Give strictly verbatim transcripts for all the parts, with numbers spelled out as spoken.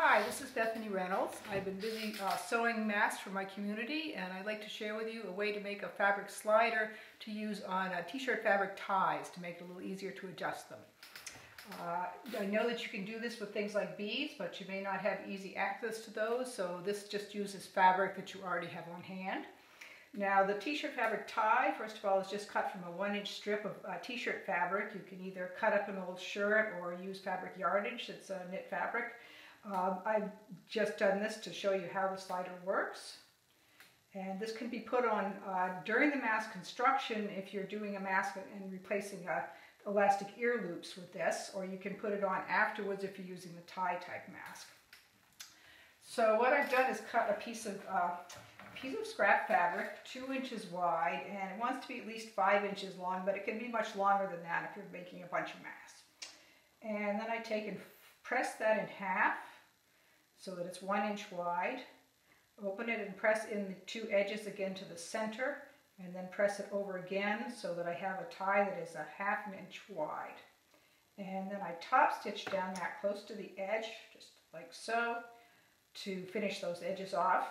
Hi, this is Bethany Reynolds. I've been busy uh, sewing masks for my community, and I'd like to share with you a way to make a fabric slider to use on uh, t-shirt fabric ties to make it a little easier to adjust them. Uh, I know that you can do this with things like beads, but you may not have easy access to those, so this just uses fabric that you already have on hand. Now the t-shirt fabric tie, first of all, is just cut from a one inch strip of uh, t-shirt fabric. You can either cut up an old shirt or use fabric yardage that's uh, knit fabric. Um, I've just done this to show you how the slider works. And this can be put on uh, during the mask construction if you're doing a mask and replacing uh, elastic ear loops with this, or you can put it on afterwards if you're using the tie type mask. So what I've done is cut a piece of uh, piece of scrap fabric two inches wide, and it wants to be at least five inches long, but it can be much longer than that if you're making a bunch of masks. And then I take and press that in half so that it's one inch wide, open it and press in the two edges again to the center, and then press it over again so that I have a tie that is a half an inch wide. And then I top stitch down that close to the edge, just like so, to finish those edges off.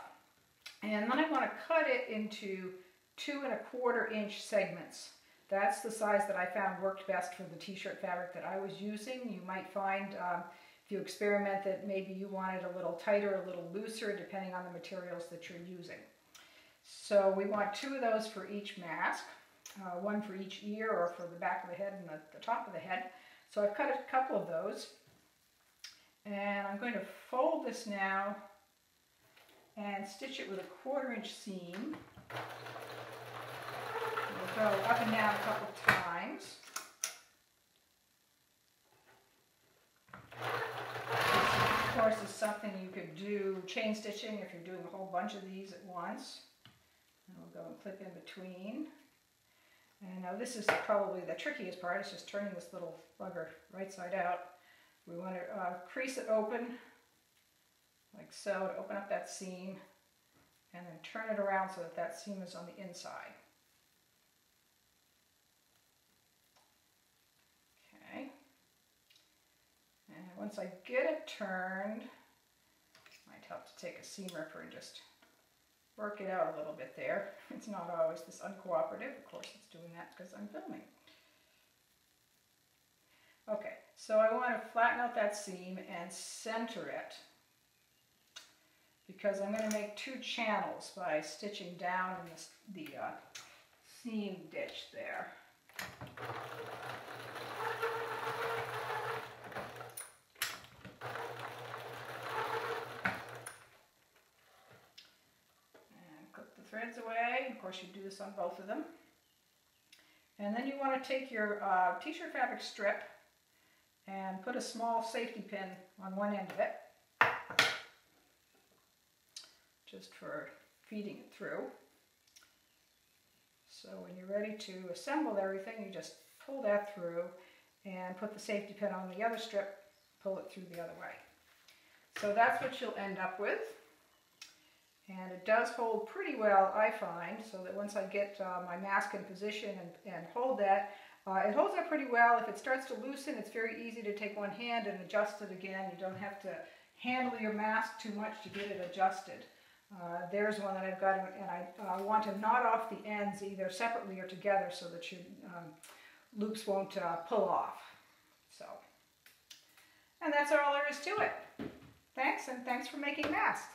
And then I want to cut it into two and a quarter inch segments. That's the size that I found worked best for the t-shirt fabric that I was using. You might find um, if you experiment that maybe you want it a little tighter, a little looser, depending on the materials that you're using. So we want two of those for each mask, uh, one for each ear or for the back of the head and the, the top of the head. So I've cut a couple of those, and I'm going to fold this now and stitch it with a quarter inch seam. We'll go up and down a couple times. This, of course, is something you could do chain stitching if you're doing a whole bunch of these at once. And we'll go and clip in between. And now this is probably the trickiest part, it's just turning this little rugger right side out. We want to uh, crease it open, like so, to open up that seam, and then turn it around so that that seam is on the inside. Okay. And once I get it turned, it might help to take a seam ripper and just work it out a little bit there. It's not always this uncooperative. Of course it's doing that because I'm filming. Okay, so I want to flatten out that seam and center it, because I'm going to make two channels by stitching down in this, the uh, seam ditch there. And clip the threads away. Of course, you do this on both of them. And then you want to take your uh, t-shirt fabric strip and put a small safety pin on one end of it, just for feeding it through. So when you're ready to assemble everything, you just pull that through and put the safety pin on the other strip, pull it through the other way. So that's what you'll end up with. And it does hold pretty well, I find, so that once I get uh, my mask in position and, and hold that, uh, it holds up pretty well. If it starts to loosen, it's very easy to take one hand and adjust it again. You don't have to handle your mask too much to get it adjusted. Uh, there's one that I've got, and I uh, want to knot off the ends either separately or together so that your um, loops won't uh, pull off. So, and that's all there is to it. Thanks, and thanks for making masks.